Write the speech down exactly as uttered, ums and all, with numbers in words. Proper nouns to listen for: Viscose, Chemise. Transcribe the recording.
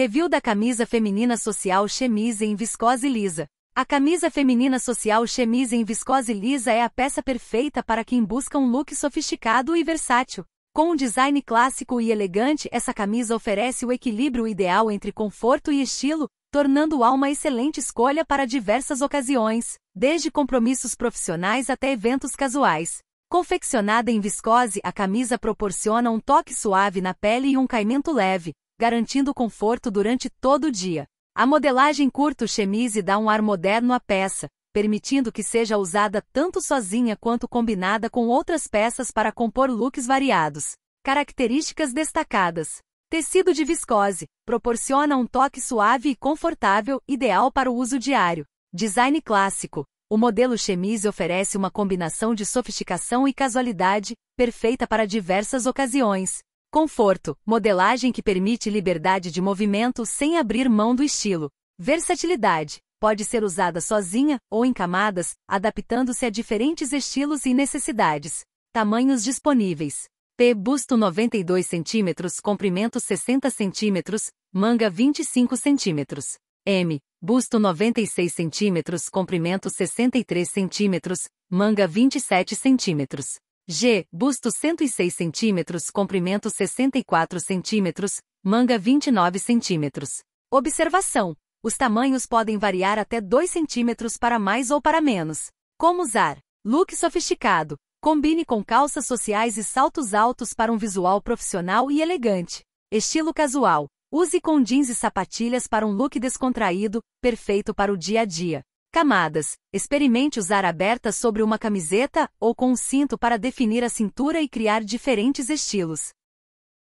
Review da camisa feminina social chemise em viscose lisa. A camisa feminina social chemise em viscose lisa é a peça perfeita para quem busca um look sofisticado e versátil. Com um design clássico e elegante, essa camisa oferece o equilíbrio ideal entre conforto e estilo, tornando-a uma excelente escolha para diversas ocasiões, desde compromissos profissionais até eventos casuais. Confeccionada em viscose, a camisa proporciona um toque suave na pele e um caimento leve, garantindo conforto durante todo o dia. A modelagem curto chemise dá um ar moderno à peça, permitindo que seja usada tanto sozinha quanto combinada com outras peças para compor looks variados. Características destacadas. Tecido de viscose. Proporciona um toque suave e confortável, ideal para o uso diário. Design clássico. O modelo chemise oferece uma combinação de sofisticação e casualidade, perfeita para diversas ocasiões. Conforto, modelagem que permite liberdade de movimento sem abrir mão do estilo. Versatilidade, pode ser usada sozinha ou em camadas, adaptando-se a diferentes estilos e necessidades. Tamanhos disponíveis. P. Busto noventa e dois centímetros, comprimento sessenta centímetros, manga vinte e cinco centímetros. M. Busto noventa e seis centímetros, comprimento sessenta e três centímetros, manga vinte e sete centímetros. G. Busto cento e seis centímetros, comprimento sessenta e quatro centímetros, manga vinte e nove centímetros. Observação: os tamanhos podem variar até dois centímetros para mais ou para menos. Como usar? Look sofisticado. Combine com calças sociais e saltos altos para um visual profissional e elegante. Estilo casual. Use com jeans e sapatilhas para um look descontraído, perfeito para o dia a dia. Camadas. Experimente usar aberta sobre uma camiseta ou com um cinto para definir a cintura e criar diferentes estilos.